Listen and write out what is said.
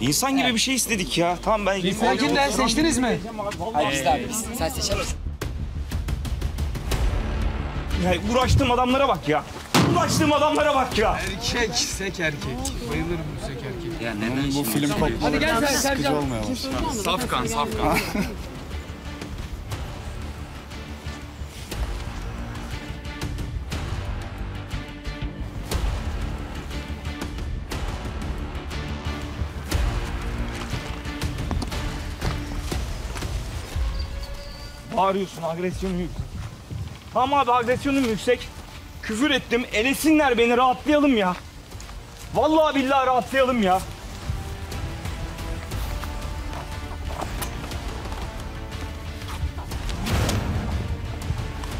İnsan gibi bir şey istedik ya. Tamam ben... Kimden seçtiniz mi? Hayır biz de abi biz. Sen seçemezsin. Ya uğraştığım adamlara bak ya. Uğraştığım adamlara bak ya. Erkek, sek erkek. Bayılırım bu sek erkek. Ya neden bu film topluluğundan sıkıcı olmuyor. Safkan, safkan. Bağırıyorsun, agresyonun yüksek. Tamam abi, agresyonum yüksek. Küfür ettim, elesinler beni, rahatlayalım ya. Vallahi billahi rahatlayalım ya.